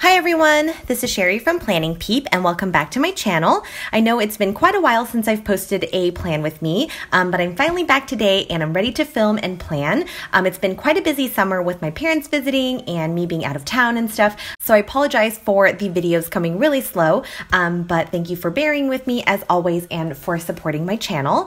Hi everyone, this is Sherry from Planning Peep and welcome back to my channel. I know it's been quite a while since I've posted a plan with me, but I'm finally back today and I'm ready to film and plan. It's been quite a busy summer with my parents visiting and me being out of town and stuff, so I apologize for the videos coming really slow, but thank you for bearing with me as always and for supporting my channel.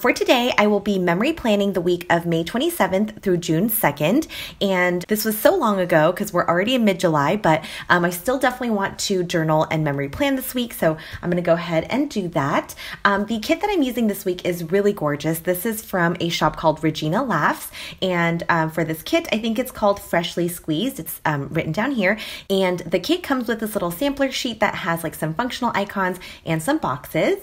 For today, I will be memory planning the week of May 27th through June 2nd, and this was so long ago because we're already in mid-July, but I still definitely want to journal and memory plan this week, so I'm gonna go ahead and do that. The kit that I'm using this week is really gorgeous. This is from a shop called Regina Laughs, and for this kit, I think it's called Freshly Squeezed. It's written down here, and the kit comes with this little sampler sheet that has like some functional icons and some boxes.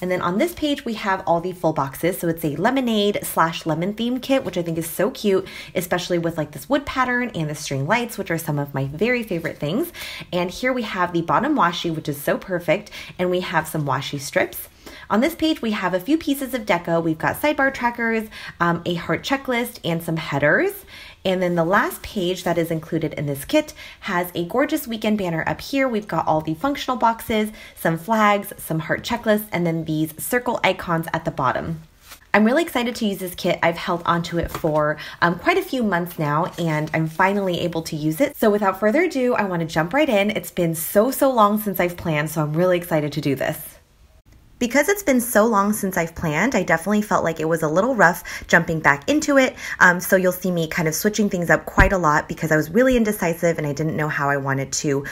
And then on this page, we have all the full boxes. So it's a lemonade slash lemon theme kit, which I think is so cute, especially with like this wood pattern and the string lights, which are some of my very favorite things. And here we have the bottom washi, which is so perfect. And we have some washi strips. On this page, we have a few pieces of deco. We've got sidebar trackers, a heart checklist, and some headers. And then the last page that is included in this kit has a gorgeous weekend banner up here. We've got all the functional boxes, some flags, some heart checklists, and then these circle icons at the bottom. I'm really excited to use this kit. I've held onto it for quite a few months now, and I'm finally able to use it. So without further ado, I want to jump right in. It's been so long since I've planned, so I'm really excited to do this. Because it's been so long since I've planned, I definitely felt like it was a little rough jumping back into it, so you'll see me kind of switching things up quite a lot because I was really indecisive and I didn't know how I wanted to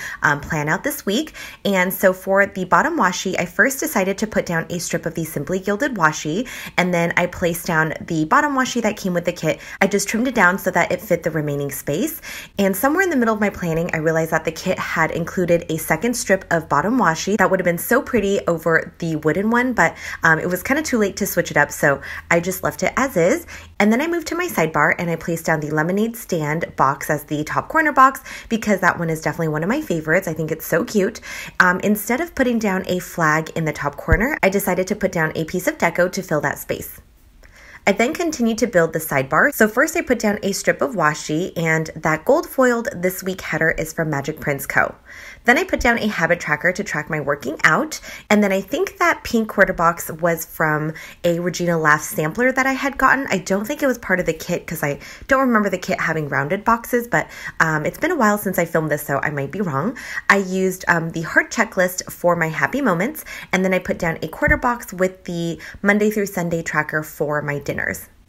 plan out this week. And so for the bottom washi, I first decided to put down a strip of the Simply Gilded washi, and then I placed down the bottom washi that came with the kit. I just trimmed it down so that it fit the remaining space. And somewhere in the middle of my planning, I realized that the kit had included a second strip of bottom washi that would have been so pretty over the wood one, but it was kind of too late to switch it up, so I just left it as is. And then I moved to my sidebar and I placed down the lemonade stand box as the top corner box because that one is definitely one of my favorites. I think it's so cute. Instead of putting down a flag in the top corner, I decided to put down a piece of deco to fill that space. I then continued to build the sidebar. So first I put down a strip of washi, and that gold foiled this week header is from Magic Prints Co. Then I put down a habit tracker to track my working out. And then I think that pink quarter box was from a Regina Laughs sampler that I had gotten. I don't think it was part of the kit because I don't remember the kit having rounded boxes, but it's been a while since I filmed this, so I might be wrong. I used the heart checklist for my happy moments. And then I put down a quarter box with the Monday through Sunday tracker for my dinners.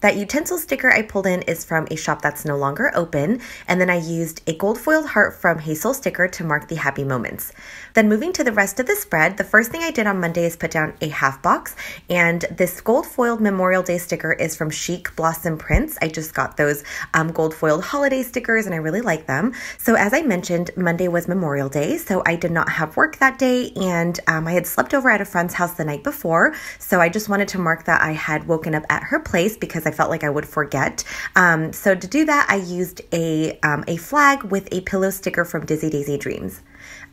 That utensil sticker I pulled in is from a shop that's no longer open, and then I used a gold foiled heart from Hey Soul Sticker to mark the happy moments. Then moving to the rest of the spread, the first thing I did on Monday is put down a half box, and this gold foiled Memorial Day sticker is from Chic Blossom Prints. I just got those gold foiled holiday stickers and I really like them. So as I mentioned, Monday was Memorial Day, so I did not have work that day, and I had slept over at a friend's house the night before, so I just wanted to mark that I had woken up at her place because I felt like I would forget. So to do that, I used a flag with a pillow sticker from Dizzy Daisy Dreams.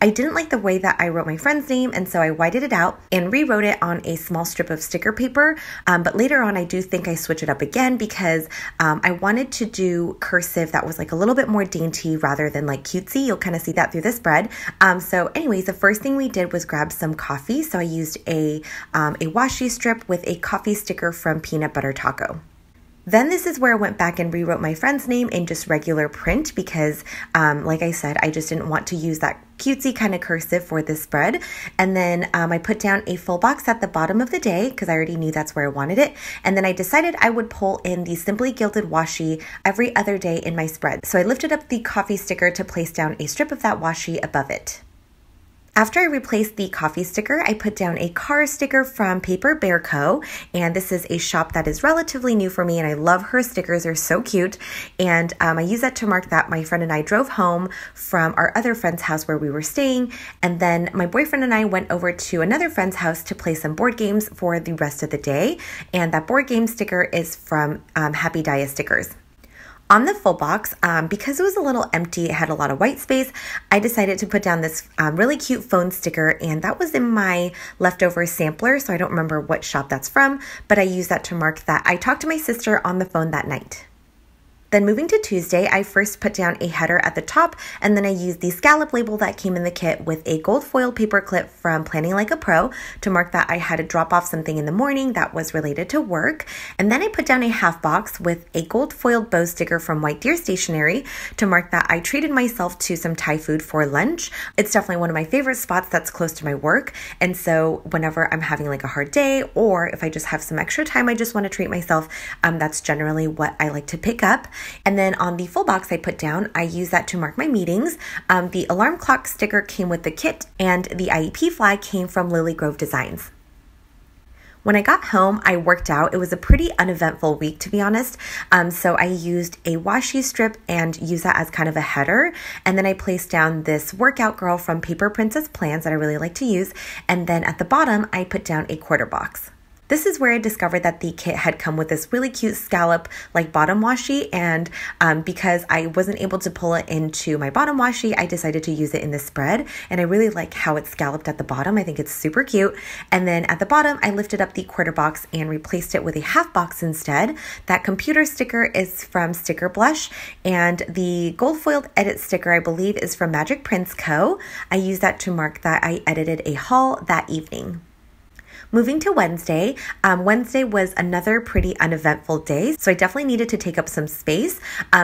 I didn't like the way that I wrote my friend's name, and so I whited it out and rewrote it on a small strip of sticker paper, but later on I do think I switched it up again because I wanted to do cursive that was like a little bit more dainty rather than like cutesy. You'll kind of see that through the spread. So anyways, the first thing we did was grab some coffee, so I used a washi strip with a coffee sticker from Peanut Butter Taco. Then this is where I went back and rewrote my friend's name in just regular print because, like I said, I just didn't want to use that cutesy kind of cursive for this spread. And then I put down a full box at the bottom of the day because I already knew that's where I wanted it. And then I decided I would pull in the Simply Gilded washi every other day in my spread. So I lifted up the coffee sticker to place down a strip of that washi above it. After I replaced the coffee sticker, I put down a car sticker from Paper Bear Co., and this is a shop that is relatively new for me, and I love her stickers. They're so cute, and I use that to mark that my friend and I drove home from our other friend's house where we were staying, and then my boyfriend and I went over to another friend's house to play some board games for the rest of the day, and that board game sticker is from Happy Daya Stickers. On the full box, because it was a little empty, it had a lot of white space, I decided to put down this really cute phone sticker, and that was in my leftover sampler, so I don't remember what shop that's from, but I used that to mark that I talked to my sister on the phone that night. Then moving to Tuesday, I first put down a header at the top, and then I used the scallop label that came in the kit with a gold foiled paper clip from Planning Like a Pro to mark that I had to drop off something in the morning that was related to work. And then I put down a half box with a gold foiled bow sticker from White Deer Stationery to mark that I treated myself to some Thai food for lunch. It's definitely one of my favorite spots that's close to my work, and so whenever I'm having like a hard day or if I just have some extra time, I just want to treat myself, that's generally what I like to pick up. And then on the full box I put down, I use that to mark my meetings. The alarm clock sticker came with the kit, and the IEP flag came from Lily Grove Designs. When I got home, I worked out. It was a pretty uneventful week, to be honest. So I used a washi strip and used that as kind of a header. And then I placed down this workout girl from Paper Princess Plans that I really like to use. And then at the bottom, I put down a quarter box. This is where I discovered that the kit had come with this really cute scallop like bottom washi, and because I wasn't able to pull it into my bottom washi, I decided to use it in the spread, and I really like how it's scalloped at the bottom. I think it's super cute. And then at the bottom, I lifted up the quarter box and replaced it with a half box instead. That computer sticker is from Sticker Blush, and the gold foiled edit sticker, I believe, is from Magic Prints Co. I used that to mark that I edited a haul that evening. Moving to Wednesday, Wednesday was another pretty uneventful day, so I definitely needed to take up some space.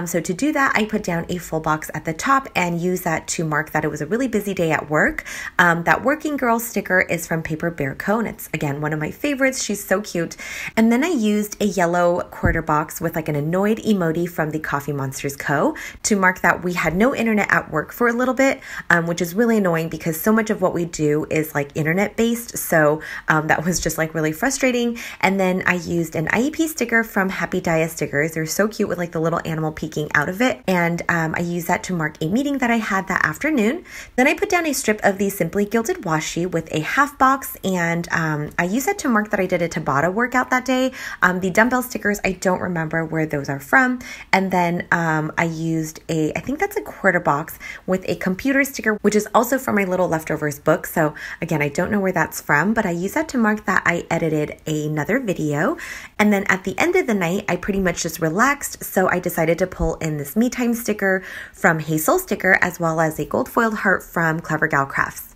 So to do that, I put down a full box at the top and used that to mark that it was a really busy day at work. That working girl sticker is from Paper Bear Co., and it's, again, one of my favorites. She's so cute. And then I used a yellow quarter box with like an annoyed emoji from the Coffee Monsters Co. to mark that we had no internet at work for a little bit, which is really annoying because so much of what we do is like internet-based, so that was just like really frustrating. And then I used an IEP sticker from Happy Daya Stickers. They're so cute with like the little animal peeking out of it. And I used that to mark a meeting that I had that afternoon. Then I put down a strip of the Simply Gilded washi with a half box, and I used that to mark that I did a Tabata workout that day. The dumbbell stickers, I don't remember where those are from. And then I used I think that's a quarter box with a computer sticker, which is also from my little leftovers book. So again, I don't know where that's from, but I used that to mark that I edited another video. And then at the end of the night, I pretty much just relaxed, so I decided to pull in this Me Time sticker from Hey Soul Sticker, as well as a gold foiled heart from Clever Gal Crafts.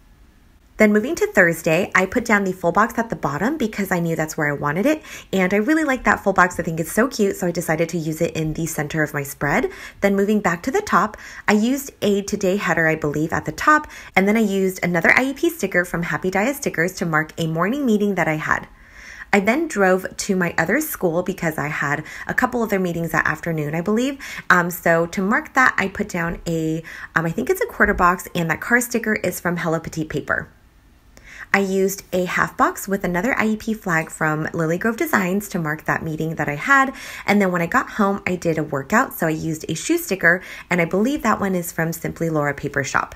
Then moving to Thursday, I put down the full box at the bottom because I knew that's where I wanted it, and I really like that full box. I think it's so cute, so I decided to use it in the center of my spread. Then moving back to the top, I used a today header, I believe, at the top, and then I used another IEP sticker from Happy Daya Stickers to mark a morning meeting that I had. I then drove to my other school because I had a couple other meetings that afternoon, I believe. So to mark that, I put down I think it's a quarter box, and that car sticker is from Hello Petite Paper. I used a half box with another IEP flag from Lily Grove Designs to mark that meeting that I had. And then when I got home, I did a workout, so I used a shoe sticker, and I believe that one is from Simply Laura Paper Shop.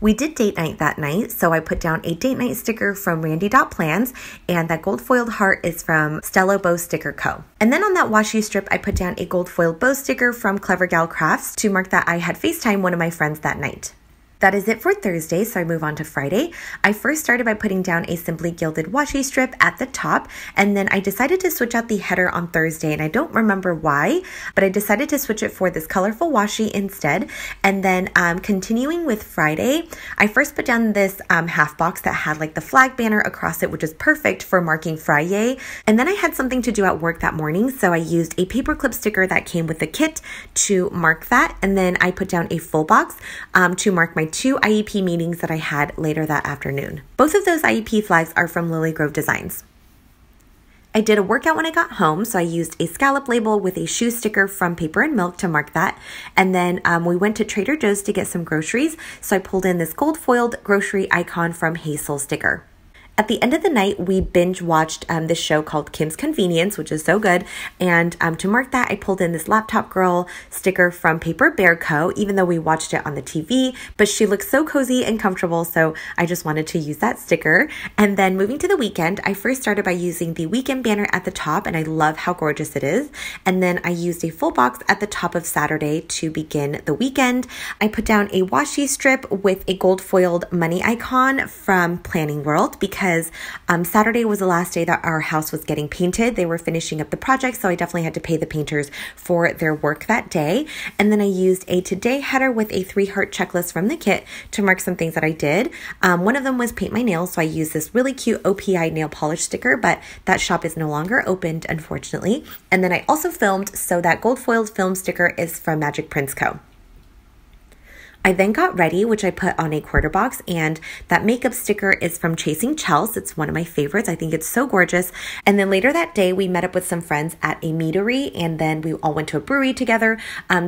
We did date night that night, so I put down a date night sticker from Randi Dot Plans, and that gold foiled heart is from Stella Bow Sticker Co. And then on that washi strip, I put down a gold foiled bow sticker from Clever Gal Crafts to mark that I had FaceTime one of my friends that night. That is it for Thursday, so I move on to Friday. I first started by putting down a Simply Gilded washi strip at the top, and then I decided to switch out the header on Thursday, and I don't remember why, but I decided to switch it for this colorful washi instead. And then continuing with Friday, I first put down this half box that had like the flag banner across it, which is perfect for marking Friday. And then I had something to do at work that morning, so I used a paperclip sticker that came with the kit to mark that, and then I put down a full box to mark my two IEP meetings that I had later that afternoon. Both of those IEP flags are from Lily Grove Designs. I did a workout when I got home, so I used a scallop label with a shoe sticker from Paper and Milk to mark that. And then we went to Trader Joe's to get some groceries, so I pulled in this gold foiled grocery icon from Hey Soul Sticker. At the end of the night, we binge watched this show called Kim's Convenience, which is so good. And to mark that, I pulled in this Laptop Girl sticker from Paper Bear Co., even though we watched it on the TV, but she looked so cozy and comfortable, so I just wanted to use that sticker. And then moving to the weekend, I first started by using the weekend banner at the top, and I love how gorgeous it is. And then I used a full box at the top of Saturday to begin the weekend. I put down a washi strip with a gold foiled money icon from Planning World because because Saturday was the last day that our house was getting painted. They were finishing up the project, so I definitely had to pay the painters for their work that day. And then I used a today header with a 3-heart checklist from the kit to mark some things that I did. One of them was paint my nails, so I used this really cute OPI nail polish sticker, but that shop is no longer opened, unfortunately. And then I also filmed, so that gold foiled film sticker is from Magic Prints Co. I then got ready, which I put on a quarter box, and that makeup sticker is from Chasing Chels. It's one of my favorites. I think it's so gorgeous. And then later that day, we met up with some friends at a meadery, and then we all went to a brewery together.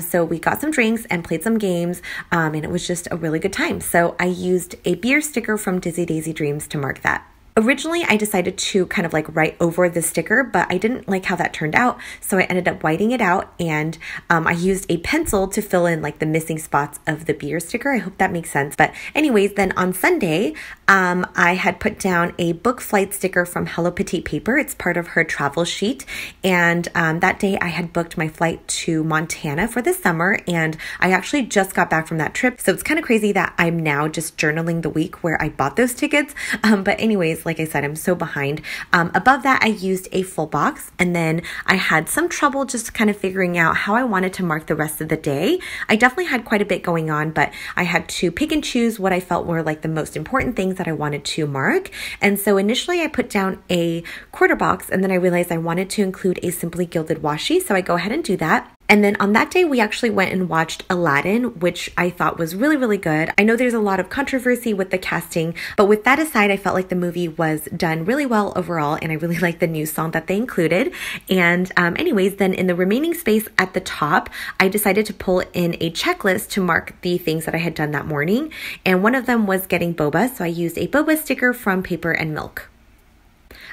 So we got some drinks and played some games, and it was just a really good time. So I used a beer sticker from Dizzy Daisy Dreams to mark that. Originally, I decided to kind of like write over the sticker, but I didn't like how that turned out, so I ended up whiting it out, and I used a pencil to fill in like the missing spots of the beer sticker. I hope that makes sense. But anyways, then on Sunday, I had put down a book flight sticker from Hello Petite Paper. It's part of her travel sheet, and that day I had booked my flight to Montana for the summer, and I actually just got back from that trip, so it's kind of crazy that I'm now just journaling the week where I bought those tickets, but anyways, like I said, I'm so behind. Above that, I used a full box, and then I had some trouble just kind of figuring out how I wanted to mark the rest of the day. I definitely had quite a bit going on, but I had to pick and choose what I felt were like the most important things that I wanted to mark. And so initially I put down a quarter box, and then I realized I wanted to include a Simply Gilded washi, so I go ahead and do that. And then on that day, we actually went and watched Aladdin, which I thought was really, really good. I know there's a lot of controversy with the casting, but with that aside, I felt like the movie was done really well overall, and I really liked the new song that they included. And anyways, then in the remaining space at the top, I decided to pull in a checklist to mark the things that I had done that morning. And one of them was getting boba, so I used a boba sticker from Paper and Milk.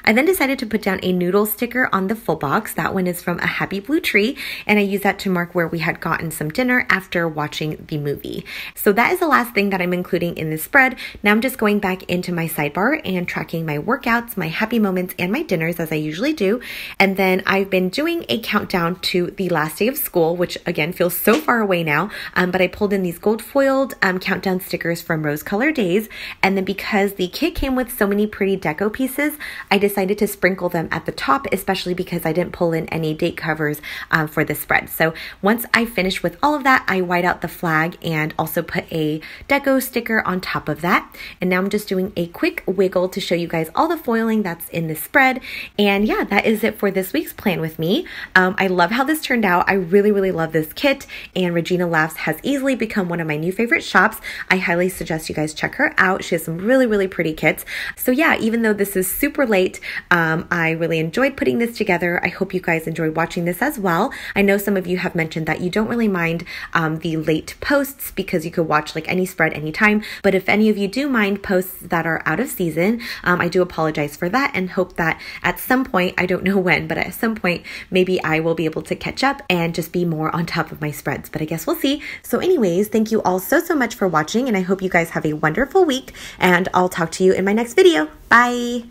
I then decided to put down a noodle sticker on the full box. That one is from A Happy Blue Tree, and I used that to mark where we had gotten some dinner after watching the movie. So that is the last thing that I'm including in this spread. Now I'm just going back into my sidebar and tracking my workouts, my happy moments, and my dinners as I usually do. And then I've been doing a countdown to the last day of school, which again feels so far away now, but I pulled in these gold foiled countdown stickers from Rose Color Days. And then because the kit came with so many pretty deco pieces, I decided to sprinkle them at the top, especially because I didn't pull in any date covers for this spread. So once I finish with all of that, I white out the flag and also put a deco sticker on top of that. And now I'm just doing a quick wiggle to show you guys all the foiling that's in this spread. And yeah, that is it for this week's Plan With Me. I love how this turned out. I really, really love this kit, and Regina Laughs has easily become one of my new favorite shops. I highly suggest you guys check her out. She has some really, really pretty kits. So yeah, even though this is super late, I really enjoyed putting this together. I hope you guys enjoyed watching this as well. I know some of you have mentioned that you don't really mind the late posts because you could watch like any spread anytime, but if any of you do mind posts that are out of season, I do apologize for that, and hope that at some point, I don't know when, but at some point maybe I will be able to catch up and just be more on top of my spreads, but I guess we'll see. So anyways, thank you all so much for watching, and I hope you guys have a wonderful week, and I'll talk to you in my next video. Bye!